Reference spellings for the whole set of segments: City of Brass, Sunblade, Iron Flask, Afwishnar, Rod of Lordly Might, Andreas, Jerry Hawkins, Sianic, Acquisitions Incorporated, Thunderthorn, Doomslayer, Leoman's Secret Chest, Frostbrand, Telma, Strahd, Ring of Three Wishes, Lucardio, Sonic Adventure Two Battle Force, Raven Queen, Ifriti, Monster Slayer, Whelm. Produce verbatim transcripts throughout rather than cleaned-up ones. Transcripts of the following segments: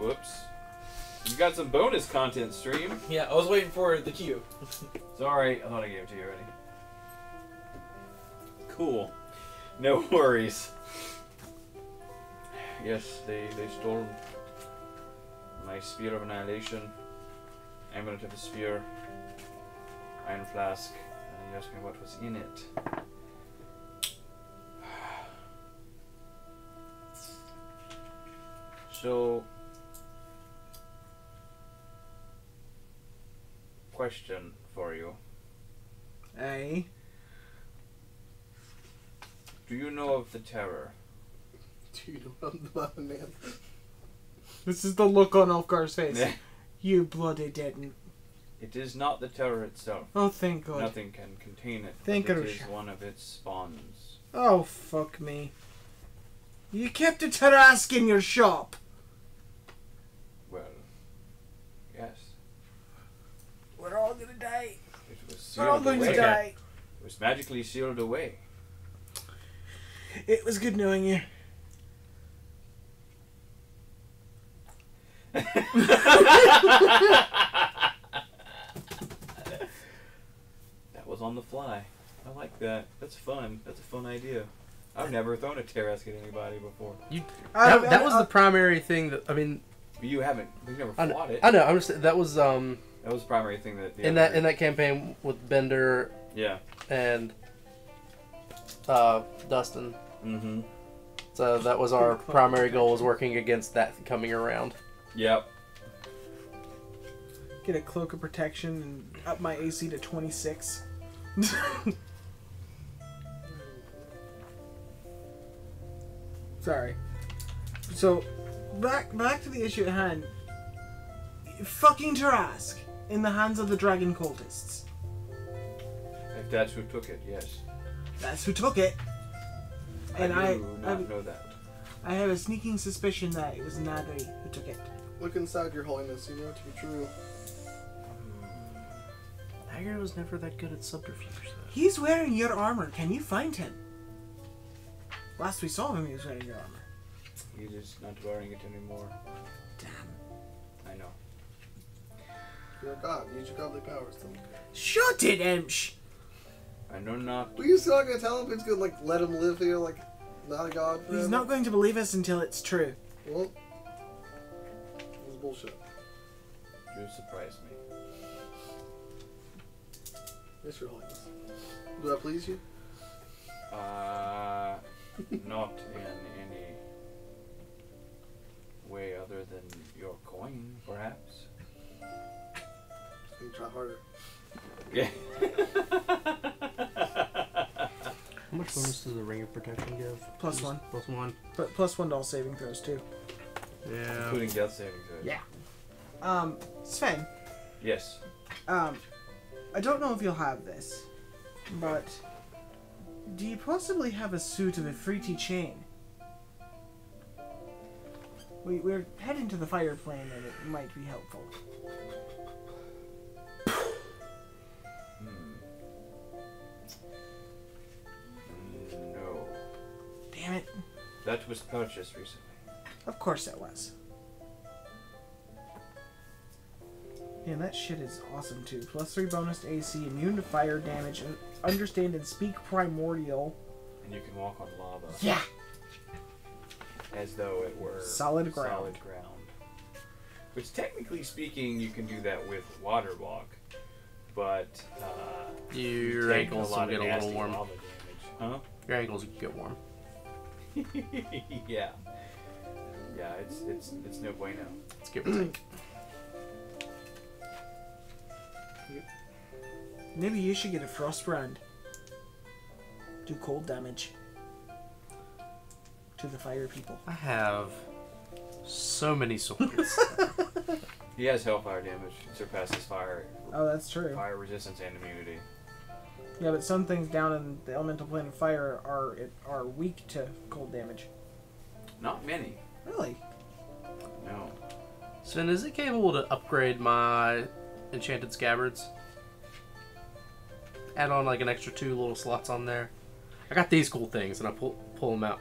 Whoops. You got some bonus content, stream. Yeah, I was waiting for the cue. Sorry, I thought I gave it to you already. Cool. No worries. Yes, they, they stole my Sphere of Annihilation, Amulet of the Sphere, Iron Flask, and you asked me what was in it. So, question for you. Aye? Do you know of the terror? Do you know about the man? This is the look on Elfgar's face. You bloody didn't. It is not the terror itself. Oh, thank God. Nothing can contain it. Thank God. It is one of its spawns. Oh, fuck me. You kept a Tarrasque in your shop. Well, yes. We're all gonna die. It was sealed We're all going away. to die. It was magically sealed away. It was good knowing you. That was on the fly. I like that. That's fun. That's a fun idea. I've never thrown a Tarrasque at anybody before. You, that, that was the primary thing that I mean. You haven't. You've never fought I, it. I know. I'm just. That was um. That was the primary thing that. In that in that campaign with Bender. Yeah. And. Uh, Dustin. Mm-hmm. So that was our primary goal, was working against that coming around. Yep. Get a cloak of protection and up my A C to twenty-six. Sorry. So, back back to the issue at hand. Fucking Tarrasque in the hands of the dragon cultists. If that's who took it, yes. That's who took it. And I do I, not I, know that. I have a sneaking suspicion that it was Nagrie who took it. Look inside, Your Holiness. You know it to be true. Um, Nagrie was never that good at subterfuge. Though. He's wearing your armor. Can you find him? Last we saw him, he was wearing your armor. He's just not wearing it anymore. Damn. I know. You're a god. Use your godly powers. Then. Shut it, Emsh! I know not. Were you still not going to tell him if he's going to, like, let him live here, like, not a god forever? He's not going to believe us until it's true. Well, it was bullshit. You surprised me. Yes, Your Holiness. Did I please you? Uh, not in any way other than your coin, perhaps. You can try harder. Yeah. How much bonus does the Ring of Protection give? Plus Just one. Plus one. But plus one to all saving throws too. Yeah. Including death saving throws. Yeah. Um, Sven. Yes. Um, I don't know if you'll have this, but do you possibly have a suit of Ifriti chain? We we're heading to the fire plane, and it might be helpful. Damn it. That was purchased recently. Of course that was. Man, that shit is awesome too. Plus three bonus to A C, immune to fire damage, and understand and speak primordial. And you can walk on lava. Yeah! As though it were solid ground. Solid ground. Which technically speaking, you can do that with water walk, but uh, your ankles will get a little warm. Lava damage. Huh? Your ankles get warm. yeah, yeah, it's it's it's no bueno. Let's give or take. Maybe you should get a frostbrand. Do cold damage to the fire people. I have so many swords. He has hellfire damage. It surpasses fire. Oh, that's true. Fire resistance and immunity. Yeah, but some things down in the elemental plane of fire are are weak to cold damage. Not many. Really? No. Sven, is it capable to upgrade my enchanted scabbards? Add on like an extra two little slots on there. I got these cool things, and I pull pull them out.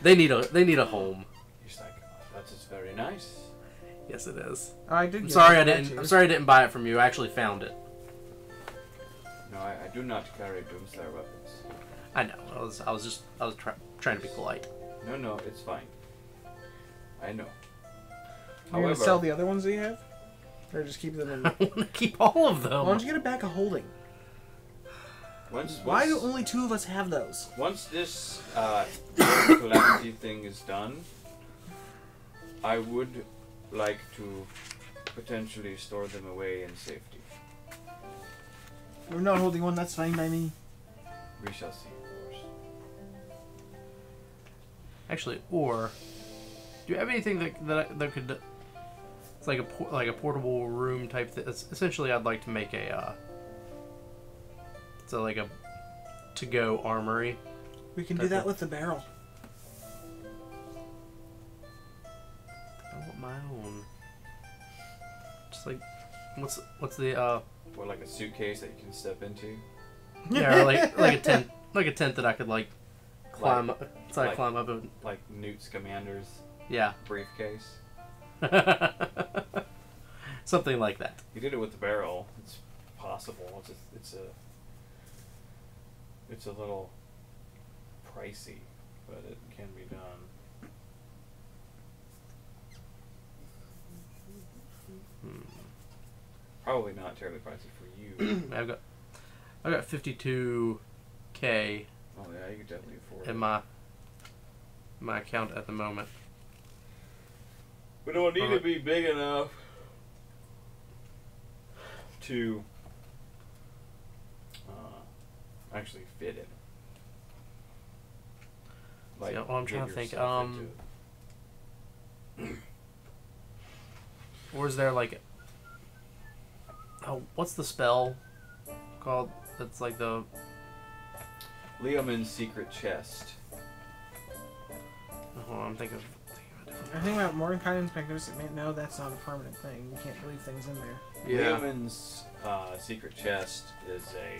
They need a they need a home. He's like, oh, that's just very nice. Yes, it is. Oh, I did. I'm sorry I didn't. Too. I'm sorry I didn't buy it from you. I actually found it. No, I, I do not carry Doomslayer weapons. I know. I was. I was just. I was try, trying to be polite. No, no, it's fine. I know. Are you going to sell the other ones that you have, or just keep them in? I want to keep all of them. Why don't you get a bag of holding? Once, Why once, do only two of us have those? Once this uh, calamity thing is done, I would like to potentially store them away in safety. We're not holding one, that's fine by me. We shall see, of course. Actually, or do you have anything that that, that could? It's like a like a portable room type thing. It's essentially, I'd like to make a. Uh, So like a to-go armory. We can do that with the barrel. I want my own. Just like, what's what's the uh? Or like a suitcase that you can step into. Yeah, or like like a tent, like a tent that I could like climb, like, so I like, climb up. A, like Newt's Commander's. Yeah. Briefcase. Something like that. You did it with the barrel. It's possible. It's a, it's a. It's a little pricey, but it can be done. Hmm. Probably not terribly pricey for you. I've got, I've got fifty-two k. Oh yeah, you could definitely afford it. In my, my account at the moment. We don't need to be big enough to. Actually fit it. Like, yeah, well, I'm trying to think. Um, or is there like, oh, what's the spell called? That's like the Leoman's Secret Chest. Oh, I'm thinking. I think about Mordenkainen's Magnificent Mansion. No, that's not a permanent thing. You can't leave things in there. Yeah. Leoman's uh, Secret Chest is a.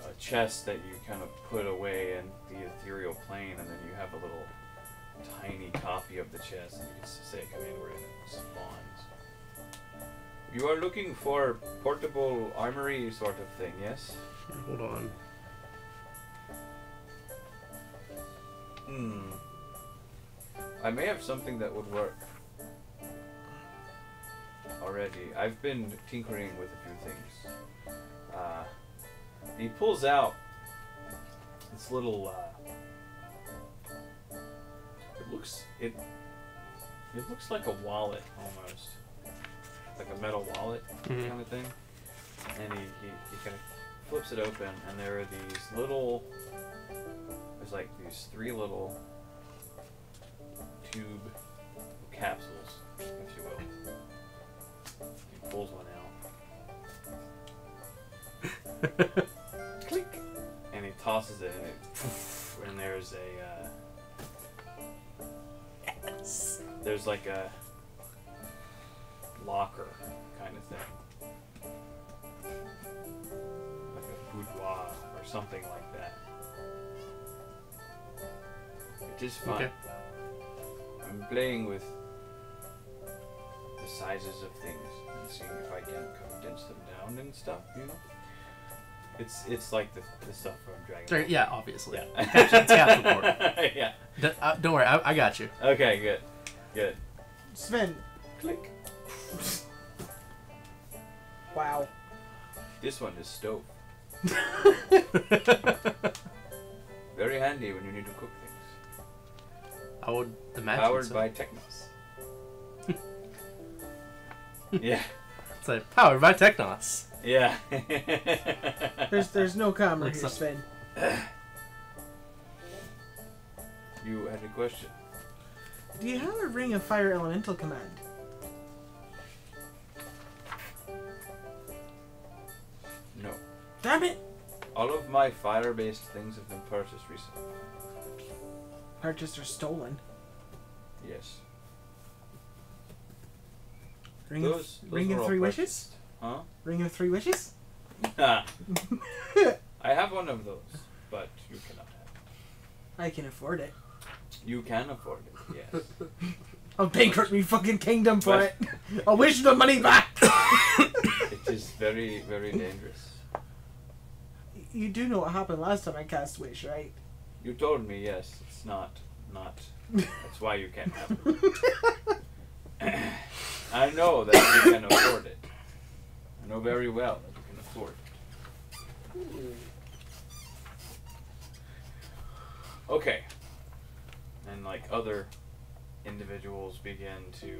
A chest that you kind of put away in the ethereal plane, and then you have a little tiny copy of the chest, and you can say, "Come in, where it spawns." You are looking for portable armory sort of thing, yes? Hold on. Hmm. I may have something that would work already. I've been tinkering with a few things. Uh. He pulls out this little, uh, it looks, it, it looks like a wallet almost, like a metal wallet mm-hmm. kind of thing, and he, he, he kind of flips it open, and there are these little, there's like these three little tube capsules, if you will. He pulls one out. And he tosses it, and, it, and there's a, uh, yes. there's like a locker kind of thing, like a boudoir or something like that. It is fun. Okay. I'm playing with the sizes of things and seeing if I can condense them down and stuff, you know? It's it's like the, the stuff from Dragon Ball. Yeah, obviously. Yeah. It's capsule port. Yeah. D uh, don't worry, I, I got you. Okay, good, good. Sven, click. Wow. This one is stove. Very handy when you need to cook things. I would imagine. Powered so. by Technos. Yeah. It's like powered by Technos. Yeah. there's there's no comment here, Sven. You had a question. Do you have a Ring of Fire Elemental command? No. Damn it! All of my fire-based things have been purchased recently. Purchased or stolen? Yes. Ring those, of, those Ring of Three Wishes? Huh? Ring of Three Wishes? Nah. I have one of those, but you cannot have it. I can afford it. You can afford it, yes. I'll bankrupt me fucking kingdom for it. I wish the money back. It is very, very dangerous. You do know what happened last time I cast Wish, right? You told me, yes. It's not, not. That's why you can't have it. I know that you can afford it. I know very well that you can afford it. Ooh. Okay. And like other individuals begin to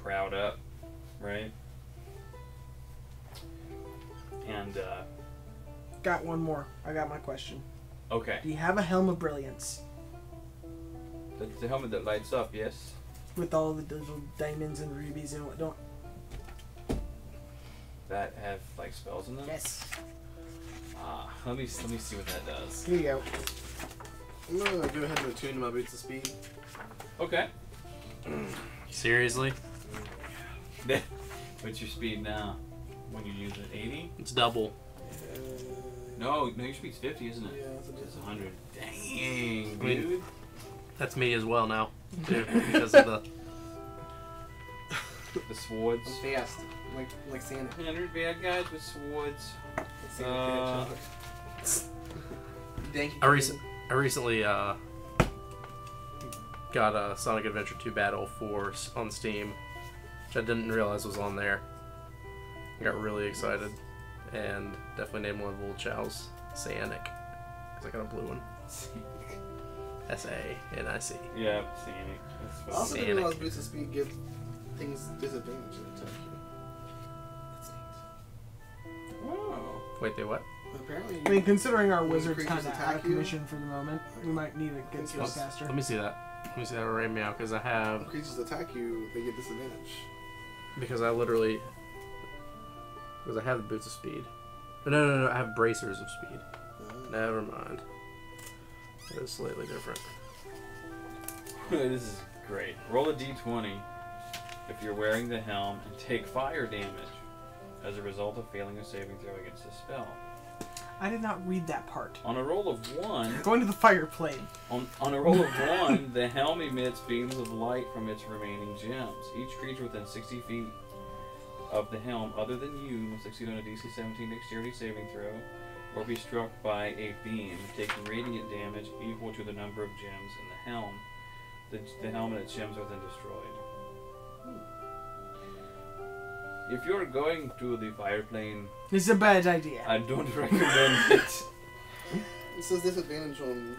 crowd up, right? And uh got one more. I got my question. Okay. Do you have a Helm of Brilliance? That's the helmet that lights up, yes. With all the little diamonds and rubies and whatnot. That have like spells in them? Yes. Ah, let me let me see what that does. Here you go. I'm gonna go ahead and attune my boots of speed. Okay. Seriously? What's your speed now? When you use it, eighty? It's double. Uh, no, no, your speed's fifty, isn't it? Yeah, it's, it's one hundred. Dang, dude. That's me as well now, too, because of the the swords. I'm fast, like like Sianic. one hundred bad guys with swords. Like uh, Thank you. I recently. I recently uh, got a Sonic Adventure Two Battle Force on Steam, which I didn't realize was on there. I got really excited, and definitely named one of the little chows Cyanic, because I got a blue one. S A N I C. Yeah, Cyanic. I also didn't realize boots of speed give things disadvantage in attack. That's neat. Oh. Wait, they what? Apparently, I mean, considering our wizard's kind of out of commission for the moment, we might need a good skill caster. Let me see that. Let me see that right now, because I have... When creatures attack you, they get disadvantage. Because I literally... Because I have the boots of speed. But no, no, no, I have bracers of speed. Uh, Never mind. That is slightly different. This is great. Roll a d twenty if you're wearing the helm and take fire damage as a result of failing a saving throw against the spell. I did not read that part. On a roll of one... Going to the fire plane. On, on a roll of one, the helm emits beams of light from its remaining gems. Each creature within sixty feet of the helm, other than you, must succeed on a D C seventeen dexterity saving throw, or be struck by a beam, taking radiant damage equal to the number of gems in the helm. The, the helm and its gems are then destroyed. If you're going to the fire plane... It's a bad idea. I don't recommend it. It says disadvantage on...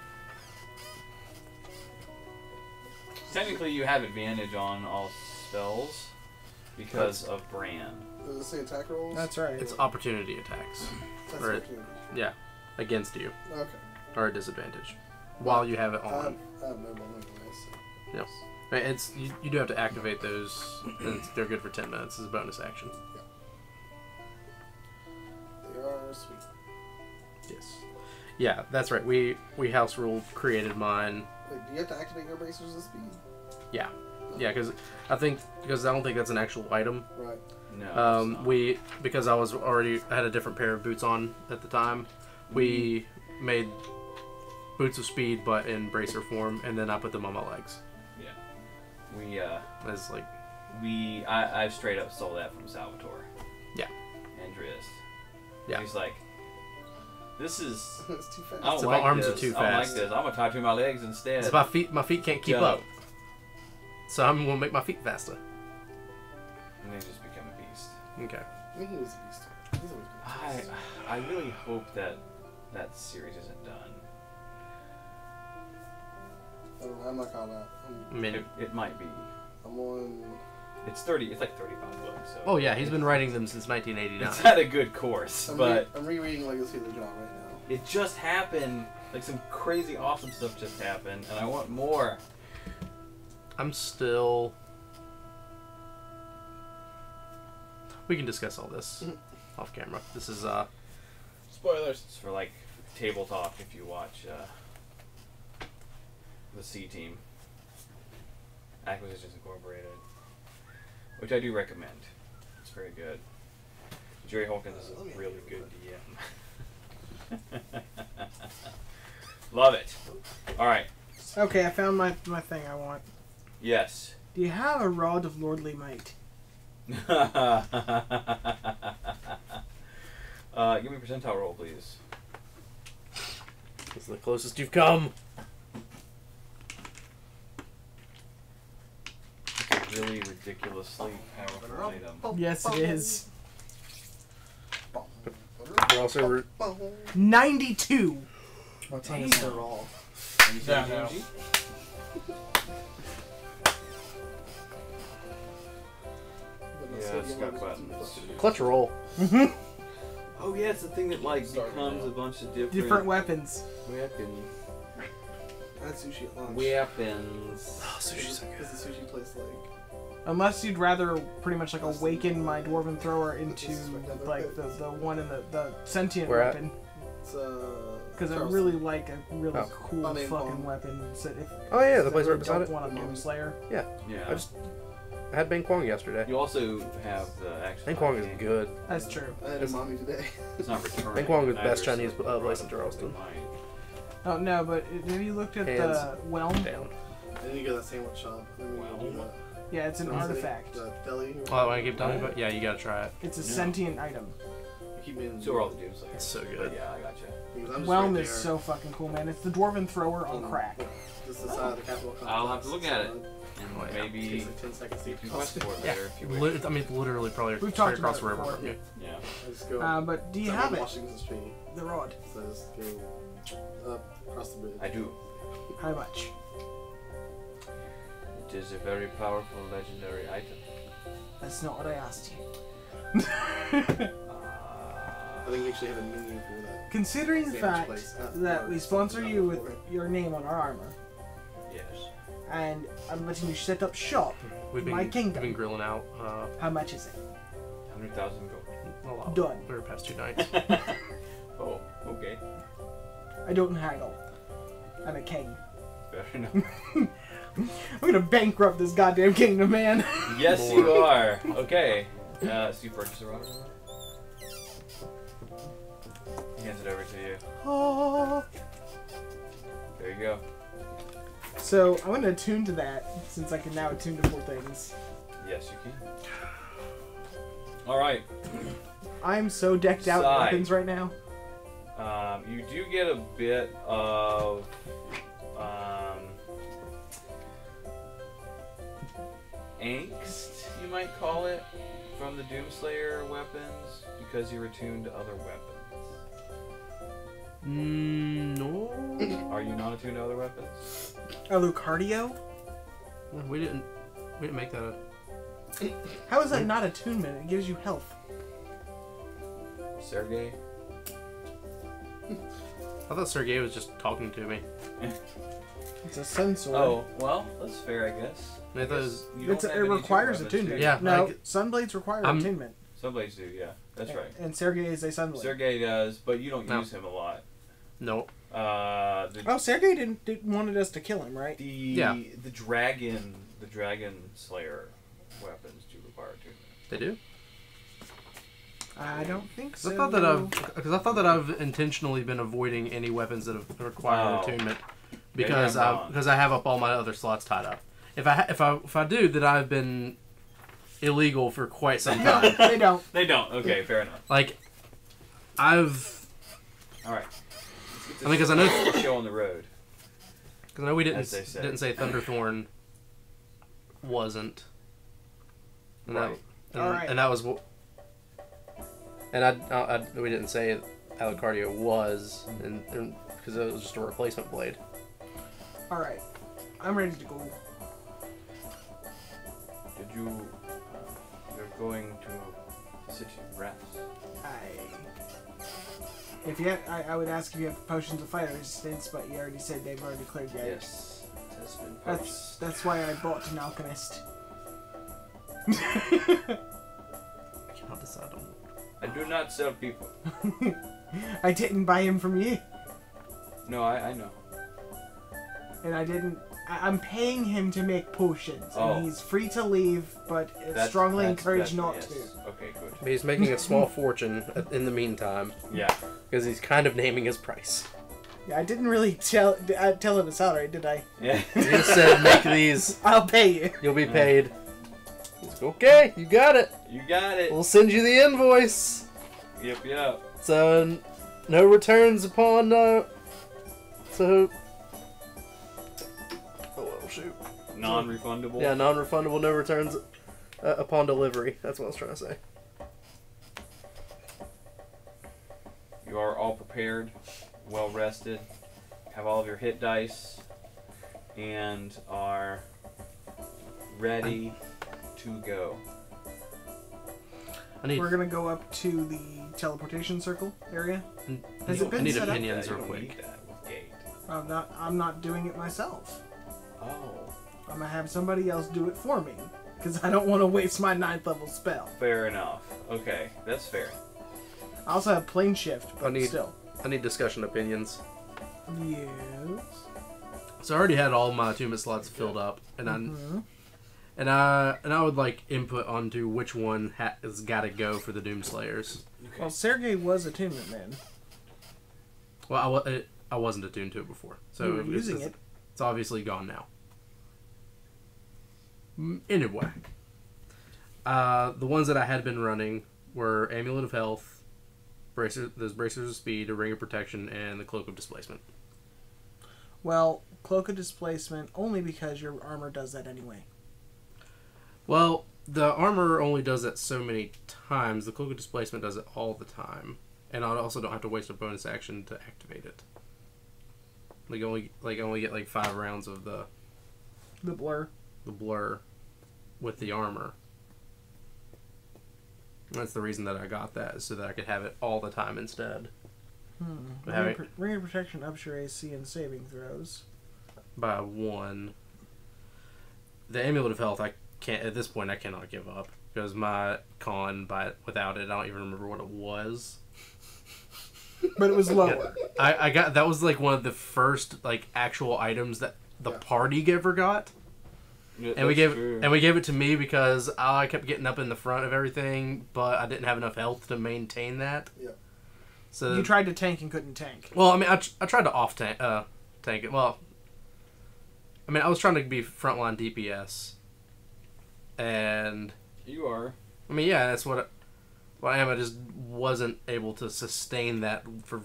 Technically you have advantage on all spells because That's... of brand. Does it say attack rolls? That's right. It's opportunity attacks. That's or opportunity. It, yeah. Against you. Okay. Or a disadvantage. While you have it on. I have, I have no one on my list. It's you, you do have to activate those, and they're good for ten minutes as a bonus action. Yeah. They are sweet. Yes. Yeah, that's right. We we house rule created mine. Wait, do you have to activate your bracers of speed? Yeah, no. Yeah, because I think because I don't think that's an actual item. Right. No. Um, it's not. We because I was already I had a different pair of boots on at the time. Mm-hmm. We made boots of speed, but in bracer form, and then I put them on my legs. We, uh, as like, we, I, I straight up stole that from Salvatore. Yeah. Andreas. Yeah. He's like, this is, it's too fast. I don't like my arms this. are too fast. I don't like this. I'm going to tie to my legs instead. It's my feet, my feet can't keep Yo. up. So I'm going to make my feet faster. And they just become a beast. Okay. I mean, he was a beast. He's always a beast. I, I really hope that that series isn't done. I don't know, I'm not caught up. It, it might be. I'm on... It's thirty. It's like thirty-five books. So. Oh yeah, he's been writing them since nineteen eighty-nine. It's had a good course, I'm but re I'm rereading Legacy of the Giant right now. It just happened. Like some crazy awesome stuff just happened, and I want more. I'm still. We can discuss all this off camera. This is uh. Spoilers. It's for like table talk if you watch. Uh... The C Team, Acquisitions Incorporated, which I do recommend. It's very good. Jerry Hawkins is a really good D M. Love it. All right. Okay, I found my my thing I want. Yes. Do you have a Rod of Lordly Might? uh, give me a percentile roll, please. This is the closest you've come. It's a really ridiculously powerful item. Yes, it is. We're also re ninety-two. What time is the roll? Yeah. Yeah, got buttons. Clutch roll. Mm-hmm. Oh yeah, it's the thing that like becomes a bunch of different different weapons. Weapons. That's sushi at lunch. Weapons. Oh, sushi's so good. Is the sushi place like? Unless you'd rather pretty much like awaken my Dwarven Thrower into like the the one in the the sentient Where weapon. It's uh. Because I really like a really oh. cool I mean, fucking um, weapon. So if, oh yeah, the place right beside it. Don't want a Monster Slayer. Yeah. Yeah. I just. I had Bang Kwang yesterday. You also have the actual... Bang Kwang is good. That's true. I had mommy today. It's not returning. Bang Kwang is the best Chinese uh, place in Charleston. Oh, no, but have you looked at Hands the Whelm? Down. Then you go to that sandwich shop. Whelm? Yeah, it's an Sounds artifact. Like the deli oh, I keep talking about Yeah, you gotta try it. It's a yeah. sentient item. So are all the dudes like It's so good. But yeah, I gotcha. Whelm right is so fucking cool, man. It's the Dwarven Thrower on crack. This is the side of the Capitol Complex. I'll have to look at it. And like maybe it takes like ten seconds to request for it later. If you wish. I mean, literally, probably We've straight across the river from you. Yeah. yeah. I just go uh, but do you have it? Washington Street. The rod. So I just go up across the bridge. I do. How much? It is a very powerful legendary item. That's not what I asked you. I think we actually have a menu for that. Considering the fact place, uh, that we sponsor you with your name on our armor. Yes. And I'm letting you set up shop we've in been, my kingdom. We've been grilling out. Uh, How much is it? one hundred thousand gold. A lot. Done. For the past two nights. Oh, okay. I don't haggle. I'm a king. Fair enough. I'm going to bankrupt this goddamn kingdom, man. Yes, you are. Okay. Uh, so you purchase a rock? Hands it over to you. Oh. There you go. So I'm gonna attune to that since I can now attune to full things. Yes, you can. All right. I'm so decked Side. out in weapons right now. Um, you do get a bit of um, angst, you might call it, from the Doomslayer weapons because you're attuned to other weapons. Mm, no. Are you not attuned to other weapons? A Lucardio? No, we didn't. We didn't make that. A... How is that not attunement? It gives you health. Sergei. I thought Sergei was just talking to me. It's a sensor. Oh well, that's fair, I guess. I I guess was, you it's a, it requires attunement. Yeah. No, sunblades require I'm, attunement. Sunblades do, yeah. That's right. And, and Sergei is a sunblade. Sergei does, but you don't no. use him a lot. Nope. Uh, the, oh, Sergei didn't, didn't wanted us to kill him, right? The yeah. the dragon the dragon slayer weapons do require attunement. They do. I don't think so. I thought that I've because I thought that I've intentionally been avoiding any weapons that have required oh. attunement because yeah, I because I have up all my other slots tied up. If I if I if I do that, I've been illegal for quite some time. No, they don't. They don't. Okay, fair enough. Like, I've. All right. I mean, because I know show on the road. Because I know we didn't didn't say Thunderthorn wasn't. And right. That, and, right. and that was what. And I, I, I we didn't say Alicardio was, and because it was just a replacement blade. All right, I'm ready to go. Did you? Uh, you're going to the City of Brass. I. If you, have, I, I would ask if you have potions of fire resistance, but you already said they've already cleared you. Yes, it has been that's that's why I bought an alchemist. I cannot decide on. I do not sell people. I didn't buy him from you. No, I, I know. And I didn't. I, I'm paying him to make potions, oh. and he's free to leave, but that's, strongly that's, encouraged that's, not yes. to. Okay, good. But he's making a small fortune in the meantime. Yeah. Because he's kind of naming his price. I didn't really tell uh, tell him a salary, did I? Yeah. You said make these. I'll pay you. You'll be paid. He's like, okay, you got it. You got it. We'll send you the invoice. Yep, yep. So, no returns upon. Uh, so. Oh, well, shoot. Non-refundable. Yeah, non-refundable. No returns uh, upon delivery. That's what I was trying to say. You are all prepared, well rested, have all of your hit dice, and are ready to go. I need We're gonna go up to the teleportation circle area. Has it been I need set opinions up? Real quick. I'm not. I'm not doing it myself. Oh. I'm gonna have somebody else do it for me because I don't want to waste my ninth level spell. Fair enough. Okay, that's fair. I also have plane shift, but I need, still. I need discussion opinions. Yes. So I already had all my attunement slots filled up, and mm-hmm. I and I and I would like input onto which one ha has got to go for the Doomslayers. Okay. Well, Sergei was attunement man. Well, I, I wasn't attuned to it before, so you were using it. It's obviously gone now. Anyway, uh, the ones that I had been running were Amulet of Health. Bracer, those bracers of speed, a ring of protection, and the cloak of displacement. Well, cloak of displacement only because your armor does that anyway. Well, the armor only does that so many times. The cloak of displacement does it all the time, and I also don't have to waste a bonus action to activate it. Like only, like I only get like five rounds of the the blur, the blur, with the armor. That's the reason that I got that, so that I could have it all the time instead. Hmm. Ring, pro ring of protection ups your A C and saving throws by one. The amulet of health, I can't at this point. I cannot give up because my con by without it, I don't even remember what it was. But it was lower. I, I got that was like one of the first like actual items that the yeah. party giver got. Yeah, and we gave true. and we gave it to me because I kept getting up in the front of everything, but I didn't have enough health to maintain that. Yeah. So you tried to tank and couldn't tank. Well, I mean, I, I tried to off tank, uh, tank it. Well, I mean, I was trying to be frontline D P S, and you are. I mean, yeah, that's what I, what I am. I just wasn't able to sustain that for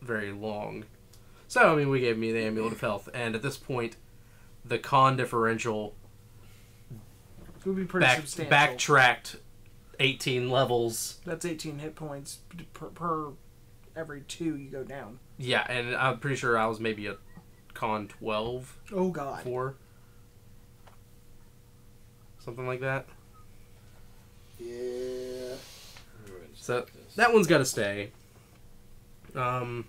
very long. So I mean, we gave me the amulet of health, and at this point, the con differential. It would be pretty back, substantial. Backtracked eighteen levels. That's eighteen hit points per, per every two you go down. Yeah, and I'm pretty sure I was maybe a con twelve. Oh, God. four. Something like that. Yeah. So that one's got to stay. Um,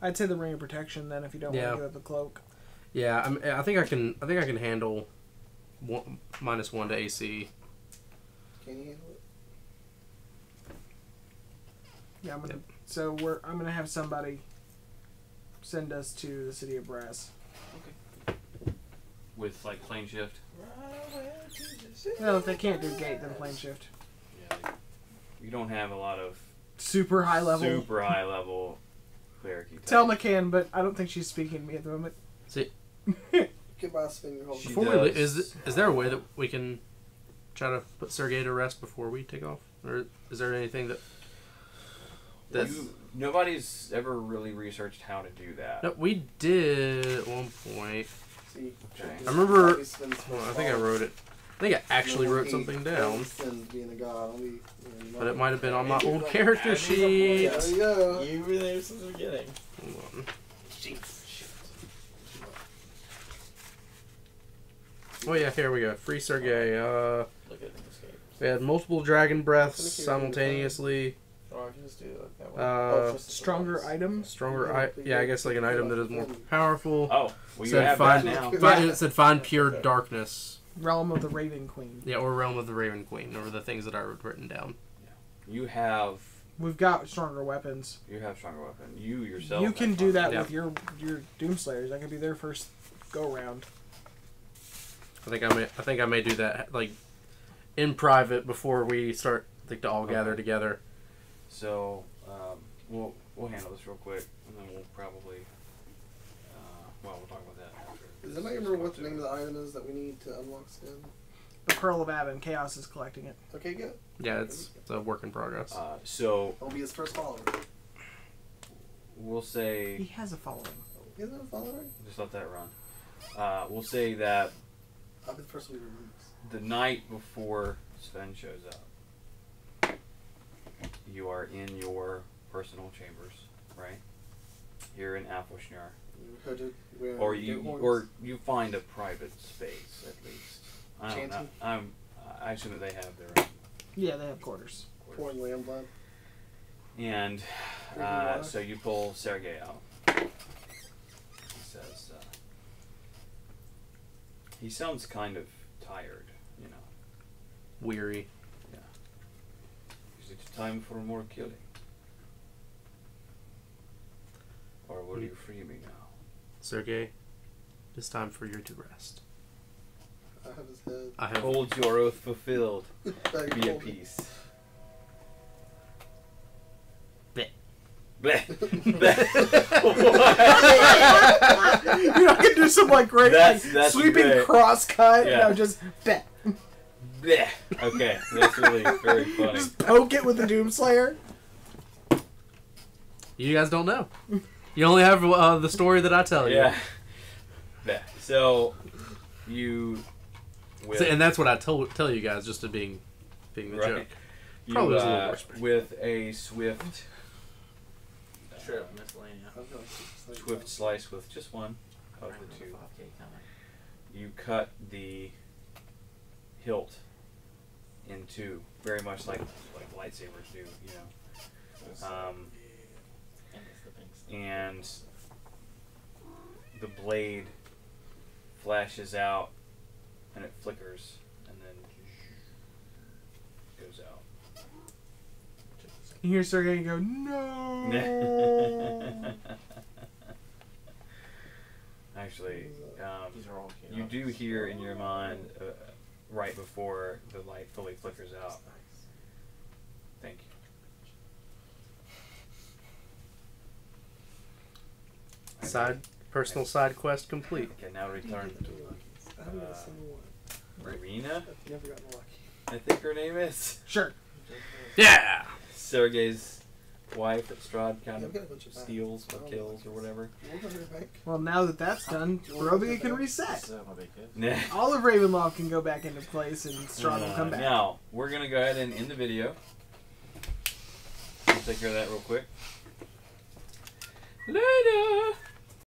I'd say the ring of protection then if you don't yeah. want to go to the cloak. Yeah, I'm, I think I can. I think I can handle one, minus one to A C. Can you handle it? Yeah, I'm gonna. Yep. So we're. I'm gonna have somebody send us to the City of Brass. Okay. With like plane shift. No, if they can't do gate, then plane shift. Yeah. You don't have a lot of super high level. Super high level cleric. Telma can, but I don't think she's speaking to me at the moment. See. Before we leave, is is there a way that we can try to put Sergei to rest before we take off, or is there anything that that nobody's ever really researched how to do that? No, we did at one point. See, okay. I remember. On, I think I wrote it. I think I actually wrote something down, but it might have been on my old character sheet. There we go. You really have something we're getting. Hold on. Jeez. Oh yeah, here we go. Free Sergei. Uh, we had multiple dragon breaths simultaneously. Uh, stronger item. Stronger I yeah, I guess like an item that is more powerful. Oh, well, you said have find, that now. Find, it said find pure darkness. Realm of the Raven Queen. Yeah, or Realm of the Raven Queen, or the things that I wrote written down. You have. We've got stronger weapons. You have stronger weapons. You yourself. You can do that yeah. with your your Doomslayers. That could be their first go round. I think I may. I think I may do that, like, in private before we start, like, to all okay. gather together. So, um, we'll we'll handle this real quick, and then we'll probably Well, we'll talk about that after. Does anybody remember what the name of the island is that we need to unlock Sven? The Pearl of Avon. Chaos is collecting it. Okay, good. Yeah, it's, it's a work in progress. Uh, so... I'll be his first follower. We'll say... He has a following. He has a following? Just let that run. Uh, we'll say that... I'll be the first one who removes. The night before Sven shows up, you are in your personal chambers, right? You're in Afwishnar. Or you, or you find a private space, at least. I don't know. I'm, I assume that they have their own. Yeah, they have quarters. Pouring lamb blood. And uh, so you pull Sergei out. He says, uh, he sounds kind of tired, you know. Weary. Yeah. Is it time for more killing? Or will you free me now? Sergei, it's time for you to rest. I have his head. I have hold your oath fulfilled. Be at peace. Bleh. Bleh. Bleh. You know, I can do some like great that's, like, that's sweeping great. Cross cut, yeah. And I would just bleh. Bleh. Okay, that's really very funny. Just poke it with the Doomslayer. You guys don't know. You only have uh, the story that I tell you. Yeah. Yeah. So you with, so, and that's what I tell tell you guys, just to being being the right. Joke. You, uh, with a swift uh, sure, swift slice, slice with just one of the two. You cut the hilt in two, very much like like lightsabers do, you know. Um, and the blade flashes out and it flickers and then goes out. You hear Sergei go, no! Actually, um, you do hear in your mind, uh, right before the light fully flickers out. Thank you. Side personal okay. Side quest complete. Okay, now return to uh, Marina. Never gotten lucky. I think her name is. Sure. Yeah. Sergei's wife at Strahd kind yeah, of steals or kills or whatever. Well, now that that's done, Barovia can reset. All of Ravenloft can go back into place, and Strahd uh, will come back. Now we're gonna go ahead and end the video. We'll take care of that real quick. Later.